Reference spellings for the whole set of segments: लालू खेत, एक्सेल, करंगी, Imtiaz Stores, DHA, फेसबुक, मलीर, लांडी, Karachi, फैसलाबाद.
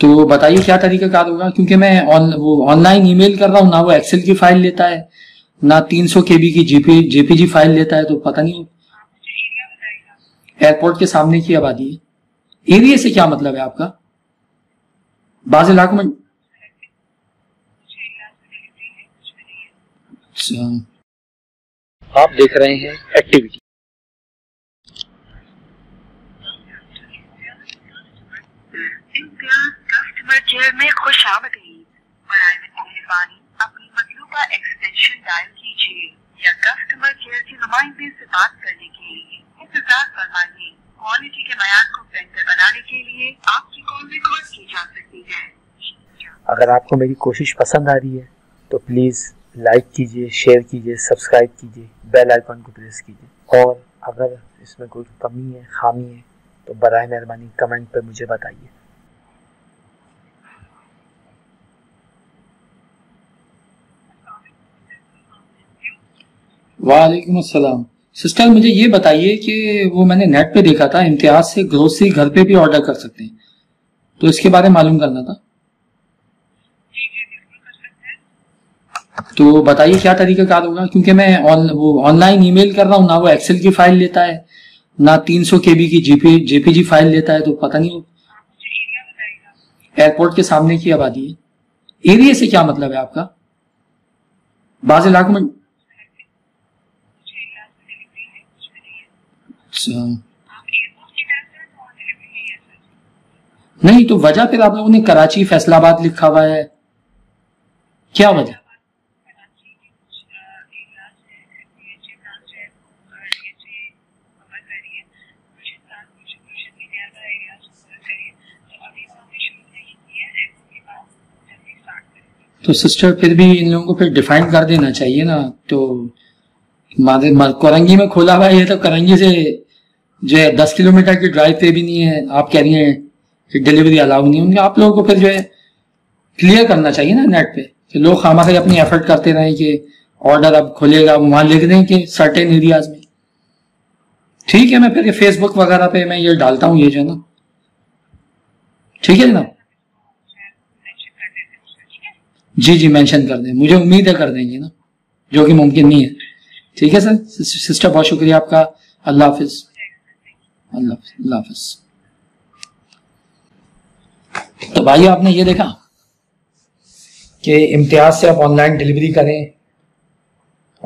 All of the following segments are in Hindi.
तो बताइए क्या तरीका कार होगा, क्योंकि मैं ऑनलाइन ईमेल कर रहा हूँ ना, वो एक्सेल की फाइल लेता है ना 300 KB की जेपीजी फाइल लेता है, तो पता नहीं। एयरपोर्ट के सामने की आबादी है। एरिया से क्या मतलब है आपका? बाज़ इलाकों में आप देख रहे हैं एक्टिविटी। इम्तियाज कस्टमर केयर में खुश आमदीद। बराए मेहरबानी अपनी मतलूबा एक्सटेंशन डायल कीजिए या कस्टमर केयर के नुमाइंदे से बात करने के लिए इंतजार फरमाइए। क्वालिटी के बयान को बेहतर बनाने के लिए आपकी कॉल रिकॉर्ड की जा सकती है। अगर आपको मेरी कोशिश पसंद आ रही है तो प्लीज़ लाइक कीजिए, शेयर कीजिए, सब्सक्राइब कीजिए, बेल आइकॉन को प्रेस कीजिए। और अगर इसमें कोई कमी है, खामी है, तो बराए मेहरबानी कमेंट पर मुझे बताइए। वालेकुम अस्सलाम। सिस्टर मुझे ये बताइए कि वो मैंने नेट पे देखा था इम्तियाज से ग्रोसरी घर पे भी ऑर्डर कर सकते हैं, तो इसके बारे में मालूम करना था। तो बताइए क्या तरीका कार होगा, क्योंकि मैं ऑनलाइन ईमेल कर रहा हूँ ना, वो एक्सेल की फाइल लेता है ना 300 KB की जेपीजी फाइल लेता है, तो पता नहीं। एयरपोर्ट के सामने की आबादी है। एरिया से क्या मतलब है आपका? बाज़ इलाकों में नहीं। तो वजह फिर आप लोगों ने कराची फैसलाबाद लिखा हुआ है, क्या वजह? तो सिस्टर फिर भी इन लोगों को फिर डिफाइन कर देना चाहिए ना। तो करंगी में खोला हुआ है, तो करंगी से जो है 10 किलोमीटर की ड्राइव पे भी नहीं है। आप कह रही हैं कि डिलीवरी अलाउ नहीं होंगे। आप लोगों को फिर जो है क्लियर करना चाहिए ना नेट पे, कि लोग खामखा अपनी एफर्ट करते रहें कि ऑर्डर अब खुलेगा, वहाँ लिख दें कि सर्टेन एरियाज में। ठीक है, मैं फिर फेसबुक वगैरह पे मैं ये डालता हूँ, ये जो है ना। ठीक है जनाब, जी जी मैंशन कर दें, मुझे उम्मीद है कर देंगे ना, जो कि मुमकिन नहीं है। ठीक है सर, सिस्टर बहुत शुक्रिया आपका। अल्लाह हाफिज़। अल्लाह हाफिज़। तो भाई आपने ये देखा कि इम्तियाज से आप ऑनलाइन डिलीवरी करें,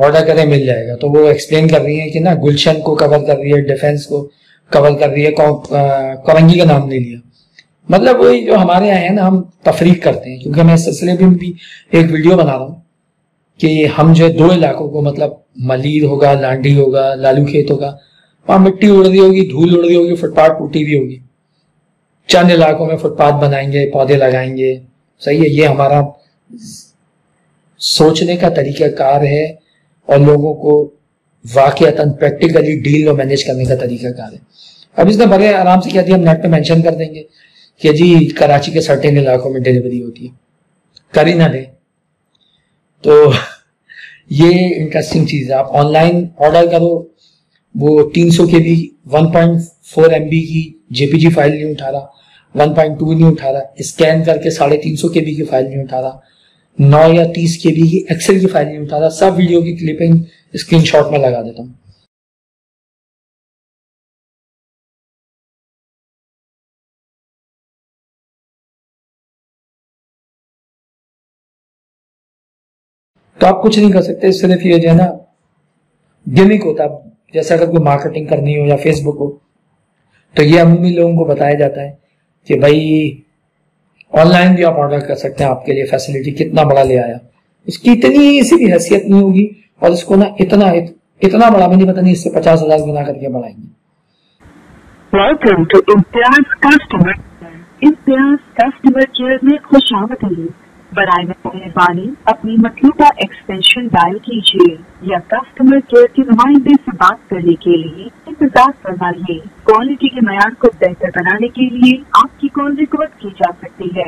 ऑर्डर करें, मिल जाएगा। तो वो एक्सप्लेन कर रही है कि ना गुलशन को कवर कर रही है, डिफेंस को कवर कर रही है, करंगी का नाम ले लिया। मतलब वही जो हमारे यहाँ है ना, हम तफरीक करते हैं, क्योंकि मैं इस सिलसिले में भी एक वीडियो बना रहा हूँ कि हम जो है 2 इलाकों को, मतलब मलीर होगा, लांडी होगा, लालू खेत होगा, वहाँ मिट्टी उड़ रही होगी, धूल उड़ रही होगी, फुटपाथ टूटी हुई होगी। चंद इलाकों में फुटपाथ बनाएंगे, पौधे लगाएंगे। सही है, ये हमारा सोचने का तरीकाकार है और लोगों को वाकयातन प्रैक्टिकली डील और मैनेज करने का तरीकाकार है। अब इसने बड़े आराम से क्या दिया, हम नेट पे मेंशन कर देंगे कि जी कराची के सर्टेन इलाकों में डिलीवरी होती है, कर ही ना दे। तो ये इंटरेस्टिंग चीज़ है। आप ऑनलाइन ऑर्डर करो, वो 300 KB 1.4 MB की जेपीजी फाइल नहीं उठा रहा, 1.2 नहीं उठा रहा, स्कैन करके 350 KB की फाइल नहीं उठा रहा, 9 या 30 KB की एक्सेल की फाइल नहीं उठा रहा। सब वीडियो की क्लिपिंग स्क्रीनशॉट में लगा देता हूँ। तो आप कुछ नहीं कर सकते, सिर्फ ये जो है ना गिमिक होता है। जैसे अगर कोई मार्केटिंग करनी हो या फेसबुक हो, तो ये अमूमी लोगों को बताया जाता है कि भाई ऑनलाइन भी आप ऑर्डर कर सकते हैं, आपके लिए फैसिलिटी कितना बड़ा ले आया। इसकी इतनी सी भी हैसियत नहीं होगी और इसको ना इतना बड़ा भी नहीं, पता नहीं इससे 50,000 गुना करके बढ़ाएंगे। बराए मेहरबानी अपनी मतलूबा एक्सटेंशन डायल कीजिए या कस्टमर केयर के नुमाइंदे से बात करने के लिए इंतजार फरमाइए। क्वालिटी के मयार को बेहतर बनाने के लिए आपकी कॉल रिकॉर्ड की जा सकती है।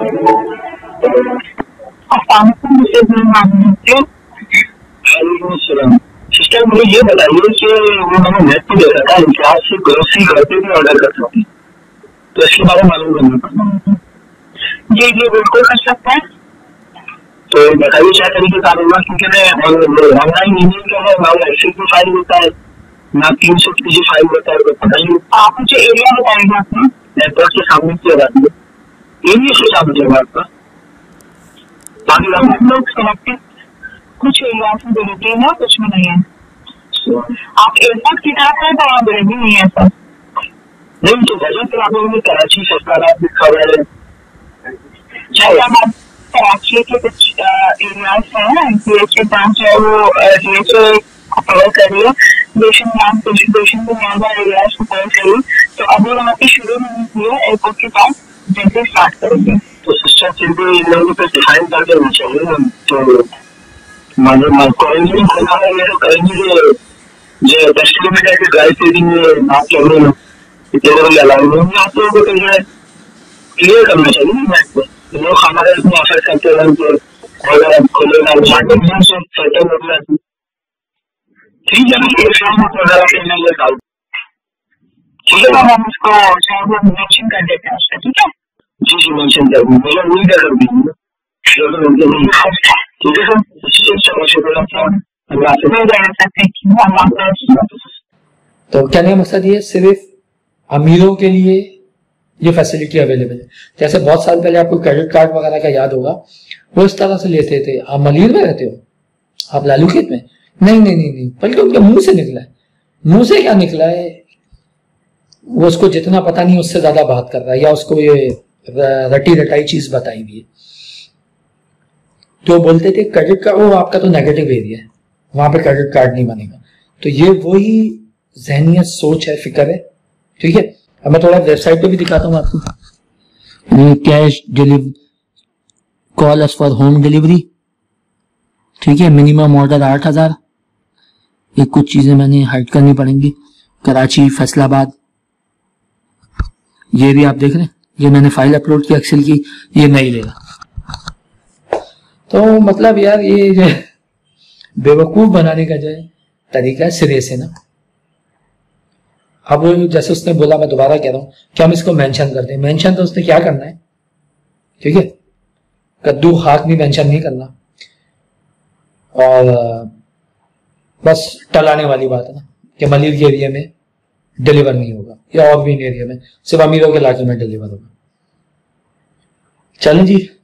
सिस्टर मुझे ये बताइए कि वो मैंने नेट पर देखा था इम्तियाज से ग्रोसरी घर पे भी ऑर्डर कर सकती, तो इसके बारे में मालूम करना पड़ता है। जी जी बिल्कुल कर सकते हैं, तो बताइए क्या तरीके का होगा, क्योंकि मैं ऑनलाइन ईमेल का है ना एक्सेल की फाइल होता है ना 300 की जो फाइल होता है, बताइए आप मुझे एरिया बताएंगे आपने नेटवर्क के सामने की आबादी है एरिया से सामने की आबाद का हम लोग सिलेक्टेड कुछ एरिया में डिलीवरी है कुछ में नहीं है। आप एयरपोर्ट की तरफ है तो वहाँ डिलीवरी नहीं है सर? नहीं, तो बजट आप लोगों ने कराची सरकार आप लिखा हुआ है कराची के कुछ एरियाज हैं DHA ब्रांच है वो DHA को कवर कर रही है, स्टेशन के ज्यादा एरियाज को कवर कर रही है, तो अभी वहाँ पे शुरू नहीं किया एयरपोर्ट के पास जैसे स्टार्ट करेंगे। तो सिस्टर सिंधु इन लोगों पर डिफाइन कर देना चाहिए, तो करेंगे खोला है तो करेंगे जो 10 किलोमीटर के ड्राइव पे भी आप चल रहे हो इतने बड़ी अलाउंग होंगे आप लोगों को क्लियर करना चाहिए मैच पर लोग खाना में ऑफर करते हैं अगर आप खोलेगा ठीक है ना डाउट ठीक है हम उसको मेंशन कर देते हैं उसका ठीक है। जी जी मेंशन कर दूँगा मेरा वही कर दीजिए ठीक है सर चलो शुक्रिया सर। तो कहने का मकसद ये सिर्फ अमीरों के लिए ये फैसिलिटी अवेलेबल है, जैसे बहुत साल पहले आपको क्रेडिट कार्ड वगैरह का याद होगा वो इस तरह से लेते थे आप मलीर में रहते हो आप लालू खेत में नहीं नहीं नहीं नहीं बल्कि उनके मुंह से निकला है, मुंह से क्या निकला है वो उसको जितना पता नहीं उससे ज्यादा बात कर रहा है या उसको ये रटी रटाई चीज बताई हुई है। तो बोलते थे क्रेडिट कार्ड वो आपका तो नेगेटिव एरिया है वहां पर क्रेडिट कार्ड नहीं बनेगा, तो ये वही जहनियत सोच है फिक्र है ठीक है। अब मैं थोड़ा वेबसाइट पे भी दिखाता हूँ आपको cash delivery call us for home delivery ठीक है मिनिमम ऑर्डर 8000 ये कुछ चीजें मैंने हाइड करनी पड़ेंगी कराची फैसलाबाद ये भी आप देख रहे हैं ये मैंने फाइल अपलोड की एक्सेल की ये नहीं लेगा। तो मतलब यार ये बेवकूफ बनाने का जो तरीका है सिरे से ना। अब जैसे उसने बोला मैं दोबारा कह रहा हूँ कि हम इसको मेंशन करते हैं मेंशन तो उसने क्या करना है ठीक है कद्दू हाथ भी मेंशन नहीं करना और बस टलाने वाली बात है ना कि मलिर के एरिया में डिलीवर नहीं होगा या और भी एरिया में सिर्फ अमीरों के इलाके में डिलीवर होगा। चलें जी।